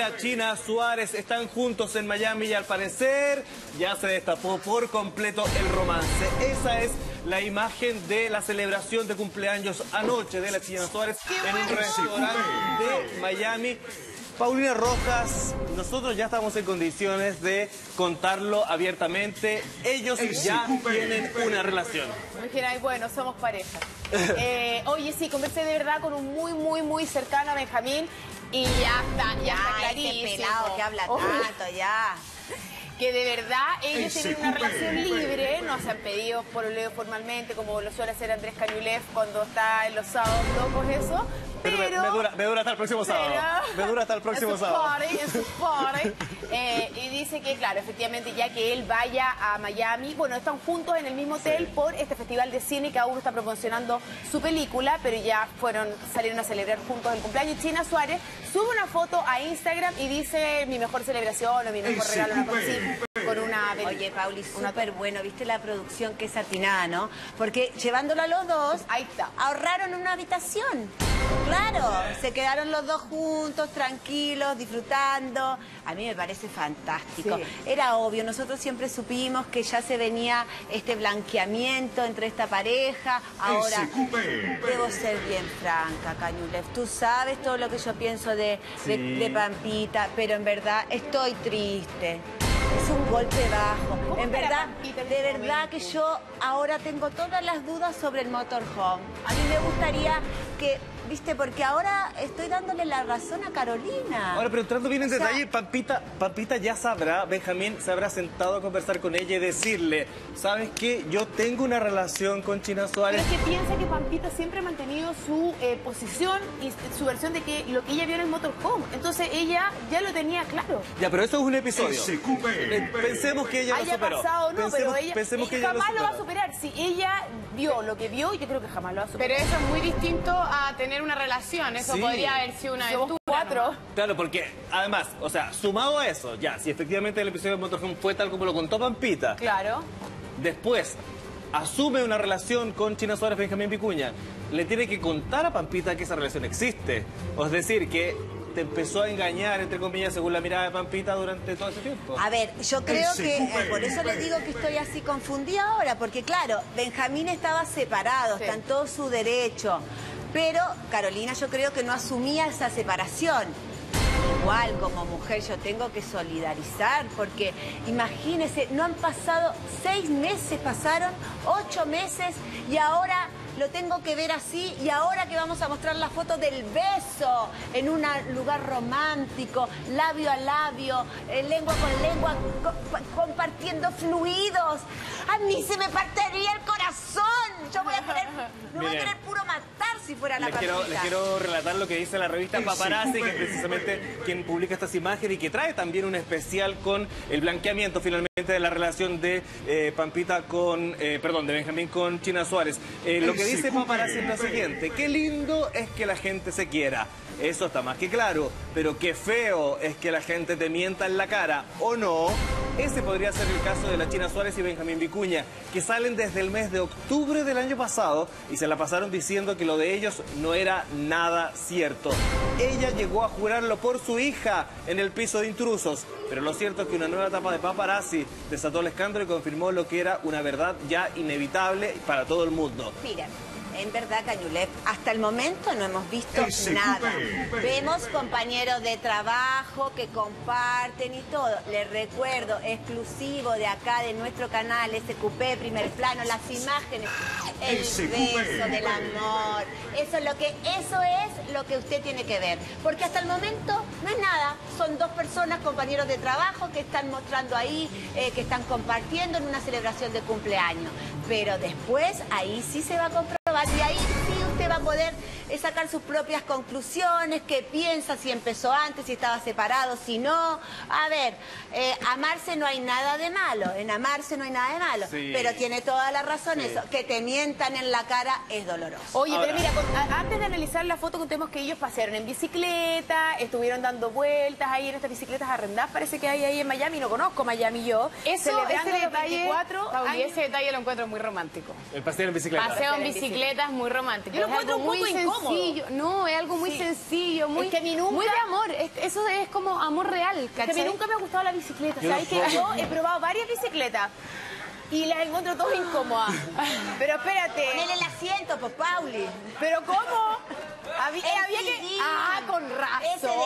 la China Suárez están juntos en Miami y al parecer ya se destapó por completo el romance. Esa es la imagen de la celebración de cumpleaños anoche de la China Suárez en un restaurante de Miami. Paulina Rojas, nosotros ya estamos en condiciones de contarlo abiertamente. Ellos ya tienen una relación. Ay, bueno, somos pareja. Oye, sí, conversé de verdad con un muy cercano a Benjamín y ya está clarísimo. Este pelado que habla tanto, ya. Que de verdad ellos tienen una relación libre, no se han pedido pololeo formalmente, como lo suele hacer Andrés Caniulef cuando está en los sábados locos, eso. Pero me dura hasta el próximo sábado. Me dura hasta el próximo sábado. Y dice que, claro, efectivamente, ya que él vaya a Miami, bueno, están juntos en el mismo hotel por este festival de cine, cada uno está promocionando su película, pero ya salieron a celebrar juntos el cumpleaños. China Suárez sube una foto a Instagram y dice mi mejor celebración o mi mejor regalo, una cosa así. Oye, Pauli, súper bueno, viste la producción que es atinada, ¿no? Porque llevándolo a los dos, ahí está, ahorraron una habitación. Claro, se quedaron los dos juntos, tranquilos, disfrutando. A mí me parece fantástico. Sí. Era obvio, nosotros siempre supimos que ya se venía este blanqueamiento entre esta pareja. Ahora, debo ser bien franca, Caniulef. Tú sabes todo lo que yo pienso de Pampita, pero en verdad estoy triste. Es un golpe bajo. En verdad, de verdad que yo ahora tengo todas las dudas sobre el motorhome. A mí me gustaría que, viste, porque ahora estoy dándole la razón a Carolina. Ahora, pero entrando bien en detalle, Pampita ya sabrá, Benjamín se habrá sentado a conversar con ella y decirle, ¿sabes qué? Yo tengo una relación con China Suárez. Pero es que piensa que Pampita siempre ha mantenido su posición y su versión de que lo que ella vio en el motorhome. Entonces ella ya lo tenía claro. Ya, pero eso es un episodio. Pensemos que ella lo superó. Pasado, no, pensemos, pero ella jamás lo va a superar. Si ella vio lo que vio, yo creo que jamás lo va a superar. Pero eso es muy distinto a tener una relación, eso sí. Podría haber sido una aventura. Cuatro. Claro, porque además, o sea, sumado a eso, ya, si efectivamente el episodio de motorhome fue tal como lo contó Pampita. Claro. Después, asume una relación con China Suárez, Benjamín Vicuña. Le tiene que contar a Pampita que esa relación existe. O es decir, que te empezó a engañar, entre comillas, según la mirada de Pampita durante todo ese tiempo. A ver, yo creo que, por eso les digo que estoy así confundida ahora, porque claro, Benjamín estaba separado, está en todo su derecho. Pero Carolina yo creo que no asumía esa separación. Igual como mujer yo tengo que solidarizar porque imagínense, no han pasado 6 meses, pasaron 8 meses y ahora lo tengo que ver así y ahora que vamos a mostrar la foto del beso en un lugar romántico, labio a labio, lengua con lengua, compartiendo fluidos. A mí se me partiría el corazón. Yo voy a querer, no voy a querer puro matar si fuera la Pampita. Les quiero relatar lo que dice la revista Paparazzi, que es precisamente quien publica estas imágenes y que trae también un especial con el blanqueamiento finalmente de la relación de Pampita con, perdón, de Benjamín con China Suárez. Lo que dice Paparazzi es lo siguiente: qué lindo es que la gente se quiera, eso está más que claro, pero qué feo es que la gente te mienta en la cara, ¿o no? Ese podría ser el caso de la China Suárez y Benjamín Vicuña, que salen desde el mes de octubre del año pasado y se la pasaron diciendo que lo de ellos no era nada cierto. Ella llegó a jurarlo por su hija en el piso de Intrusos, pero lo cierto es que una nueva etapa de Paparazzi desató el escándalo y confirmó lo que era una verdad ya inevitable para todo el mundo. Mira, en verdad, Caniulef, hasta el momento no hemos visto nada. Vemos compañeros de trabajo que comparten y todo. Les recuerdo, exclusivo de acá, de nuestro canal, SQP Primer Plano, las imágenes, el beso del amor. Eso es lo que usted tiene que ver. Porque hasta el momento no es nada. Son 2 personas, compañeros de trabajo, que están mostrando ahí, que están compartiendo en una celebración de cumpleaños. Pero después, ahí sí se va a comprar. Y ahí sí usted va a poder sacar sus propias conclusiones, qué piensa, si empezó antes, si estaba separado, si no. A ver, amarse no hay nada de malo, en amarse no hay nada de malo, pero tiene toda la razón eso, que te mientan en la cara es doloroso. Oye, ahora, pero mira, antes de analizar la foto contemos que ellos pasearon en bicicleta, estuvieron dando vueltas ahí en estas bicicletas arrendadas, parece que hay ahí en Miami, no conozco Miami yo. Eso, celebrando ese detalle, 24, Pauli, ese detalle lo encuentro muy romántico. El paseo en bicicleta. Paseo en bicicleta. Es muy romántico. Yo lo encuentro un poco incómodo. incómodo. Sencillo, no, es algo muy sencillo, muy, es que nunca, muy de amor, eso es como amor real, ¿cachai? Es que a mí nunca me ha gustado la bicicleta, ¿sabes? Que yo he probado varias bicicletas y las encuentro todas incómodas. Pero espérate. Ponle el asiento, pues, Pauli. ¿Pero cómo? Había que... Ah, con razón.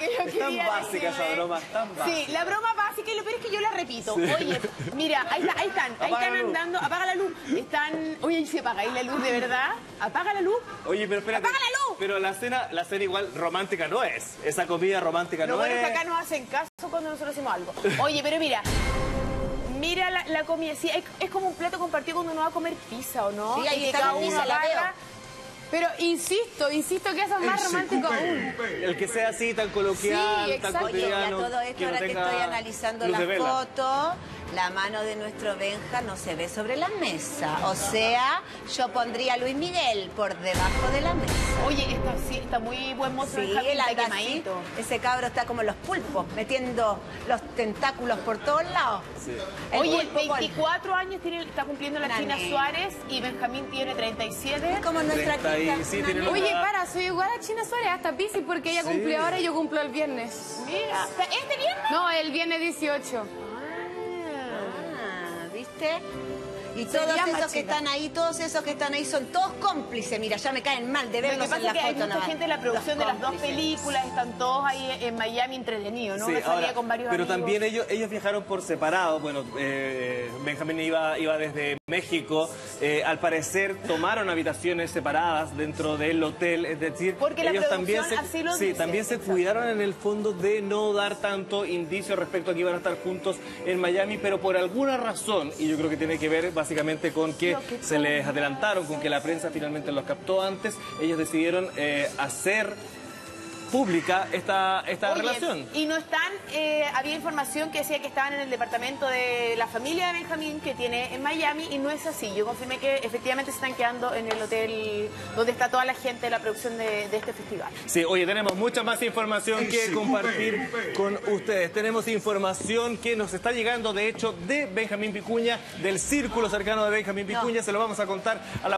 Es tan básica esa broma, es tan básica. Sí, la broma básica, y lo peor es que yo la repito. Sí. Oye, mira, ahí están andando, apaga la luz. Están, oye, se apaga ahí la luz, de verdad. Apaga la luz. Oye, pero espérate. ¡Apaga la luz! Pero la cena igual romántica no es. Esa comida romántica no, bueno, es. Bueno, acá nos hacen caso cuando nosotros hacemos algo. Oye, pero mira. Mira la comida, sí, es como un plato compartido cuando uno va a comer pizza, ¿o no? Sí, ahí está la pizza, la veo. Pero insisto que eso es más romántico aún. El que sea así, tan coloquial, sí, exacto, tan cotidiano. Oye, a todo esto, que ahora que estoy analizando la foto, la mano de nuestro Benja no se ve sobre la mesa. O sea, yo pondría a Luis Miguel por debajo de la mesa. Oye, está muy buen mozo. Sí, el quemadito. Ese cabro está como los pulpos, metiendo los tentáculos por todos lados. Sí. Oye, 24 años está cumpliendo la China Suárez y Benjamín tiene 37. Es como nuestra sí, oye, soy igual a China Suárez, hasta bici, porque ella cumple ahora y yo cumplo el viernes. Mira, ¿este viernes? No, el viernes 18. Ah, ¿viste? Y todos esos que están ahí son todos cómplices. Mira, ya me caen mal de verlos en la foto. Hay mucha gente en la producción de las dos películas, están todos ahí en Miami entretenidos, ¿no? Sí, una salida con varios amigos. Pero también ellos viajaron por separado. Bueno, Benjamín iba desde México. Al parecer tomaron habitaciones separadas dentro del hotel. Es decir, porque ellos también se cuidaron en el fondo de no dar tanto indicio respecto a que iban a estar juntos en Miami, pero por alguna razón, y yo creo que tiene que ver básicamente con que se les adelantaron, con que la prensa finalmente los captó antes, ellos decidieron hacer pública esta relación. Y no están, había información que decía que estaban en el departamento de la familia de Benjamín, que tiene en Miami, y no es así. Yo confirmé que efectivamente se están quedando en el hotel donde está toda la gente de la producción de este festival. Sí, oye, tenemos mucha más información que compartir con ustedes. Tenemos información que nos está llegando, de hecho, de Benjamín Vicuña, del círculo cercano de Benjamín Vicuña. Se lo vamos a contar a la